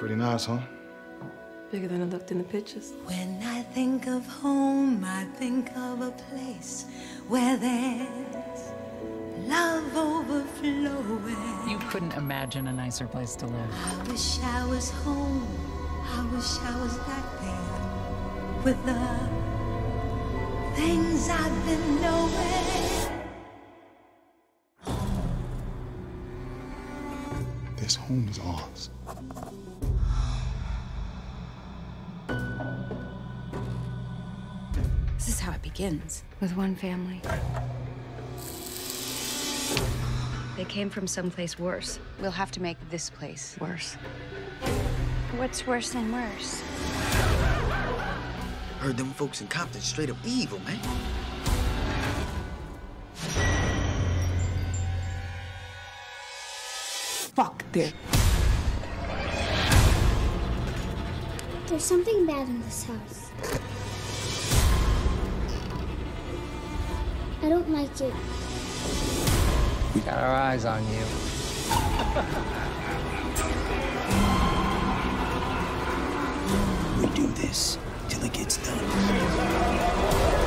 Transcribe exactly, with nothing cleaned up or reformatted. Pretty nice, huh? Bigger than it looked in the pictures. When I think of home, I think of a place where there's love overflowing. You couldn't imagine a nicer place to live. I wish I was home. I wish I was back there with the things I've been knowing. This home is ours. This is how it begins, with one family. They came from someplace worse. We'll have to make this place worse. What's worse than worse? Heard them folks in Compton straight up evil, man. Fuck there. There's something bad in this house. I don't like it. We got our eyes on you. We do this till it gets done.